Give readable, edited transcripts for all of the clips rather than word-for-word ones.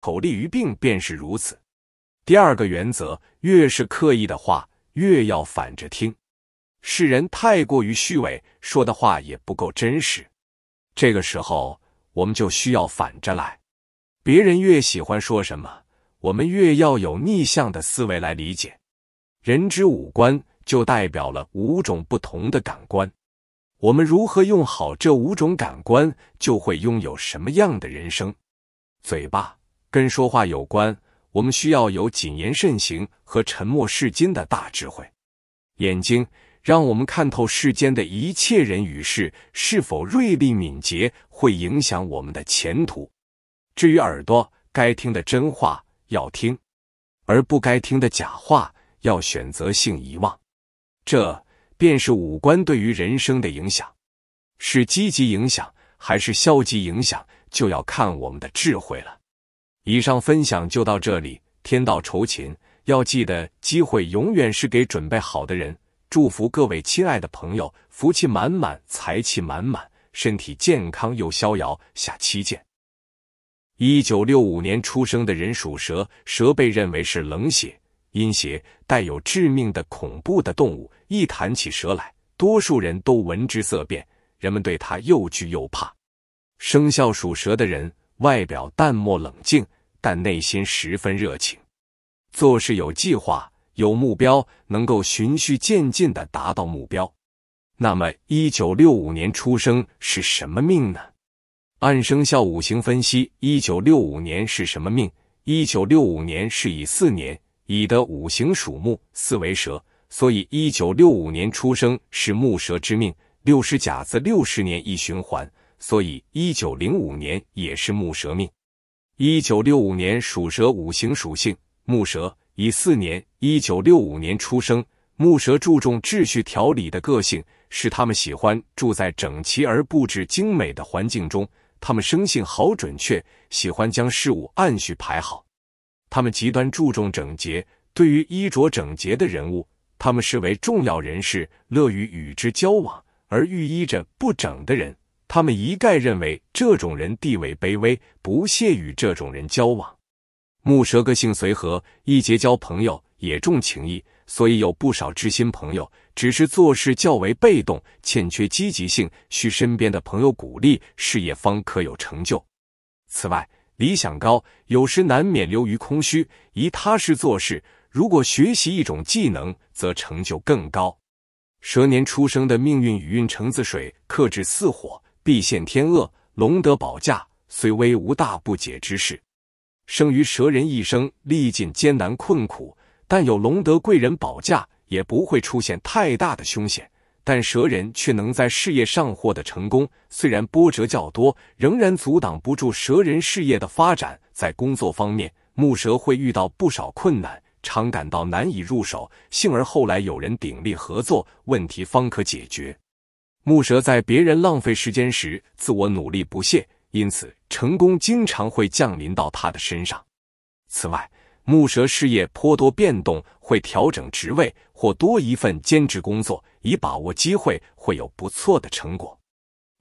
口利于病便是如此。第二个原则，越是刻意的话，越要反着听。世人太过于虚伪，说的话也不够真实。这个时候，我们就需要反着来。别人越喜欢说什么，我们越要有逆向的思维来理解。人之五官就代表了5种不同的感官。 我们如何用好这5种感官，就会拥有什么样的人生。嘴巴跟说话有关，我们需要有谨言慎行和沉默是金的大智慧。眼睛让我们看透世间的一切人与事，是否锐利敏捷会影响我们的前途。至于耳朵，该听的真话要听，而不该听的假话要选择性遗忘。这 便是五官对于人生的影响，是积极影响还是消极影响，就要看我们的智慧了。以上分享就到这里，天道酬勤，要记得机会永远是给准备好的人。祝福各位亲爱的朋友，福气满满，财气满满，身体健康又逍遥。下期见。1965年出生的人属蛇，蛇被认为是冷血 阴邪，带有致命的恐怖的动物，一谈起蛇来，多数人都闻之色变，人们对它又惧又怕。生肖属蛇的人，外表淡漠冷静，但内心十分热情，做事有计划、有目标，能够循序渐进地达到目标。那么， 1965年出生是什么命呢？按生肖五行分析， 1965年是什么命？ 1965年是乙巳年。 乙的五行属木，巳为蛇，所以1965年出生是木蛇之命。60甲子60年一循环，所以1905年也是木蛇命。1965年属蛇，五行属性木蛇，乙巳年。1965年出生，木蛇注重秩序条理的个性，使他们喜欢住在整齐而布置精美的环境中。他们生性好准确，喜欢将事物按序排好。 他们极端注重整洁，对于衣着整洁的人物，他们视为重要人士，乐于与之交往；而寓意着不整的人，他们一概认为这种人地位卑微，不屑与这种人交往。木蛇个性随和，易结交朋友，也重情义，所以有不少知心朋友。只是做事较为被动，欠缺积极性，需身边的朋友鼓励，事业方可有成就。此外， 理想高，有时难免流于空虚，宜踏实做事。如果学习一种技能，则成就更高。蛇年出生的命运与运成自水，克制巳火，必现天厄，龙德保驾，虽危无大不解之事。生于蛇人一生历尽艰难困苦，但有龙德贵人保驾，也不会出现太大的凶险。 但蛇人却能在事业上获得成功，虽然波折较多，仍然阻挡不住蛇人事业的发展。在工作方面，木蛇会遇到不少困难，常感到难以入手，幸而后来有人鼎力合作，问题方可解决。木蛇在别人浪费时间时，自我努力不懈，因此成功经常会降临到他的身上。此外， 木蛇事业颇多变动，会调整职位或多一份兼职工作，以把握机会，会有不错的成果。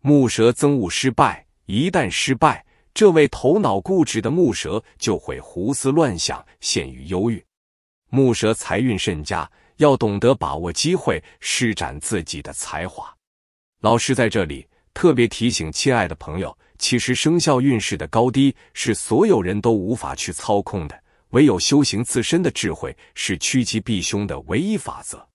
木蛇憎恶失败，一旦失败，这位头脑固执的木蛇就会胡思乱想，陷于忧郁。木蛇财运甚佳，要懂得把握机会，施展自己的才华。老师在这里特别提醒亲爱的朋友，其实生肖运势的高低是所有人都无法去操控的。 唯有修行自身的智慧是趋吉避凶的唯一法则。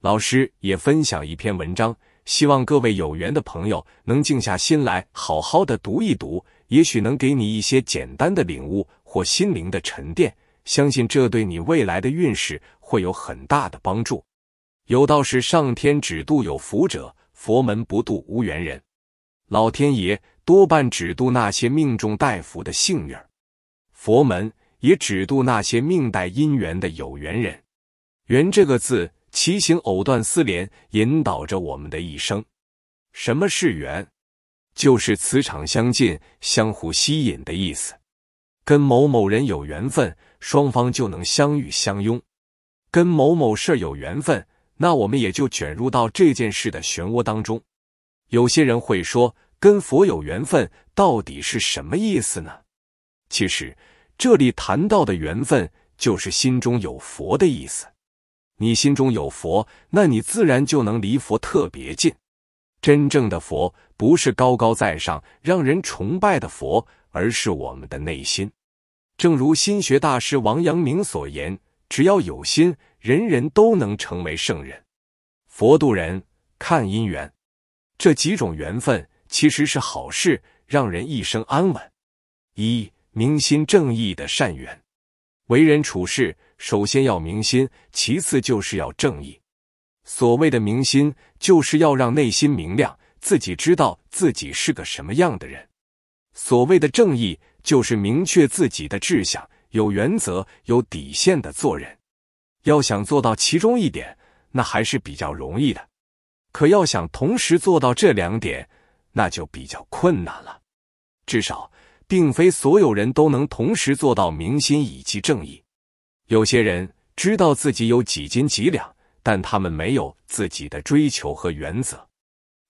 老师也分享一篇文章，希望各位有缘的朋友能静下心来，好好的读一读，也许能给你一些简单的领悟或心灵的沉淀。相信这对你未来的运势会有很大的帮助。有道是：“上天只渡有福者，佛门不渡无缘人。”老天爷多半只渡那些命中带福的幸运儿，佛门 也只渡那些命带姻缘的有缘人。缘这个字，其形藕断丝连，引导着我们的一生。什么是缘？就是磁场相近、相互吸引的意思。跟某某人有缘分，双方就能相遇相拥；跟某某事有缘分，那我们也就卷入到这件事的漩涡当中。有些人会说，跟佛有缘分，到底是什么意思呢？其实， 这这里谈到的缘分，就是心中有佛的意思。你心中有佛，那你自然就能离佛特别近。真正的佛，不是高高在上、让人崇拜的佛，而是我们的内心。正如心学大师王阳明所言：“只要有心，人人都能成为圣人。”佛度人，看因缘。这几种缘分其实是好事，让人一生安稳。一、明心正义的善缘。为人处事，首先要明心，其次就是要正义。所谓的明心，就是要让内心明亮，自己知道自己是个什么样的人。所谓的正义，就是明确自己的志向，有原则、有底线的做人。要想做到其中一点，那还是比较容易的。可要想同时做到这两点，那就比较困难了。至少，并非所有人都能同时做到明心以及正义。有些人知道自己有几斤几两，但他们没有自己的追求和原则；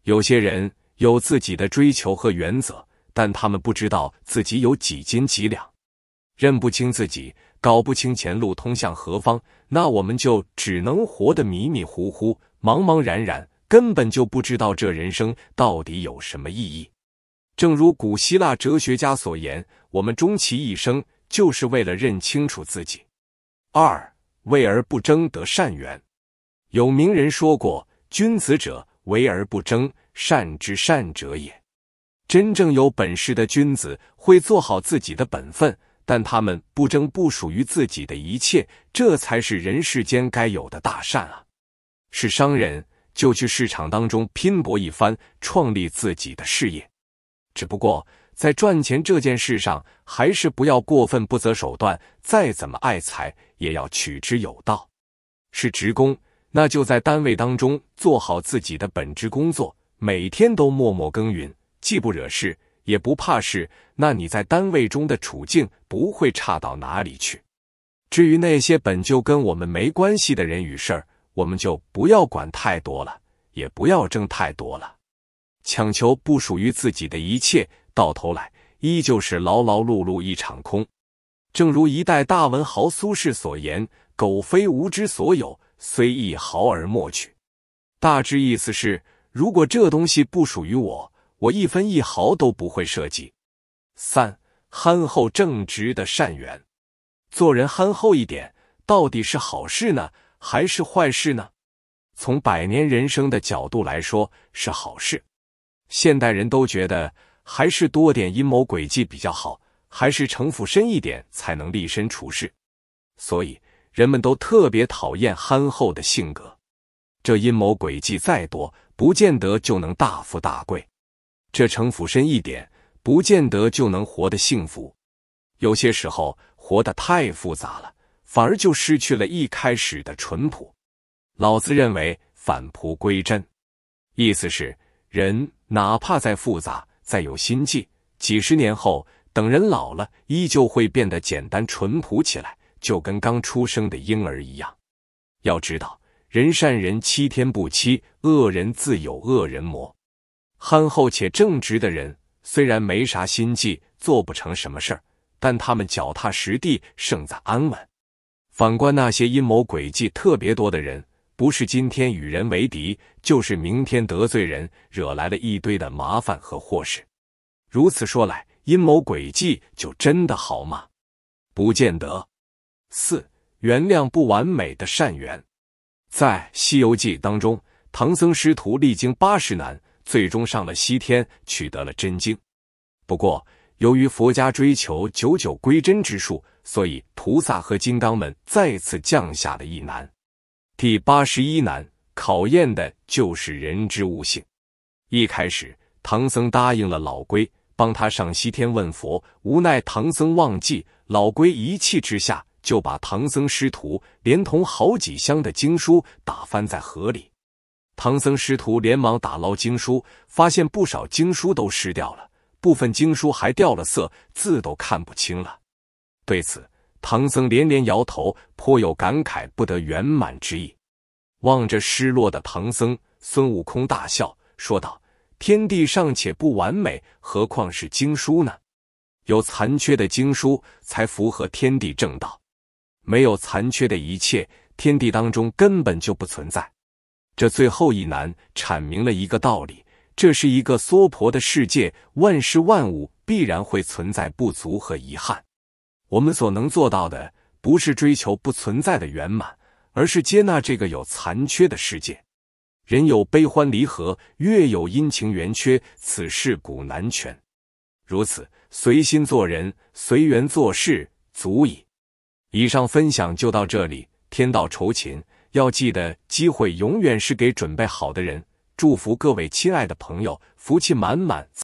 有些人有自己的追求和原则，但他们不知道自己有几斤几两，认不清自己，搞不清前路通向何方，那我们就只能活得迷迷糊糊、茫茫然然，根本就不知道这人生到底有什么意义。正如古希腊哲学家所言，我们终其一生就是为了认清楚自己。二、为而不争得善缘。有名人说过：“君子者，为而不争，善之善者也。”真正有本事的君子会做好自己的本分，但他们不争不属于自己的一切，这才是人世间该有的大善啊！是商人，就去市场当中拼搏一番，创立自己的事业。只不过在赚钱这件事上，还是不要过分不择手段，再怎么爱财也要取之有道。是职工，那就在单位当中做好自己的本职工作，每天都默默耕耘，既不惹事也不怕事，那你在单位中的处境不会差到哪里去。至于那些本就跟我们没关系的人与事儿，我们就不要管太多了，也不要争太多了。强求不属于自己的一切，到头来依旧是劳劳碌碌一场空。正如一代大文豪苏轼所言：“苟非吾之所有，虽一毫而莫取。”大致意思是，如果这东西不属于我，我一分一毫都不会涉及。三、憨厚正直的善缘。做人憨厚一点，到底是好事呢，还是坏事呢？从百年人生的角度来说，是好事。现代人都觉得还是多点阴谋诡计比较好，还是城府深一点才能立身处世，所以人们都特别讨厌憨厚的性格。这阴谋诡计再多，不见得就能大富大贵；这城府深一点，不见得就能活得幸福。有些时候活得太复杂了，反而就失去了一开始的淳朴。老子认为返璞归真，意思是人哪怕再复杂，再有心计，几十年后等人老了，依旧会变得简单淳朴起来，就跟刚出生的婴儿一样。要知道，人善人欺天不欺，恶人自有恶人磨。憨厚且正直的人，虽然没啥心计，做不成什么事儿，但他们脚踏实地，胜在安稳。反观那些阴谋诡计特别多的人，不是今天与人为敌，就是明天得罪人，惹来了一堆的麻烦和祸事。如此说来，阴谋诡计就真的好吗？不见得。四、原谅不完美的善缘。在《西游记》当中，唐僧师徒历经80难，最终上了西天，取得了真经。不过，由于佛家追求九九归真之术，所以菩萨和金刚们再次降下了一难。第81难，考验的就是人之悟性。一开始，唐僧答应了老龟，帮他上西天问佛，无奈唐僧忘记，老龟一气之下就把唐僧师徒连同好几箱的经书打翻在河里。唐僧师徒连忙打捞经书，发现不少经书都湿掉了，部分经书还掉了色，字都看不清了。对此，唐僧连连摇头，颇有感慨不得圆满之意。望着失落的唐僧，孙悟空大笑，说道：“天地尚且不完美，何况是经书呢？”有残缺的经书才符合天地正道，没有残缺的一切，天地当中根本就不存在。这最后一难阐明了一个道理：这是一个娑婆的世界，万事万物必然会存在不足和遗憾。我们所能做到的，不是追求不存在的圆满，而是接纳这个有残缺的世界。人有悲欢离合，月有阴晴圆缺，此事古难全。如此，随心做人，随缘做事，足矣。以上分享就到这里。天道酬勤，要记得，机会永远是给准备好的人。祝福各位亲爱的朋友，福气满满。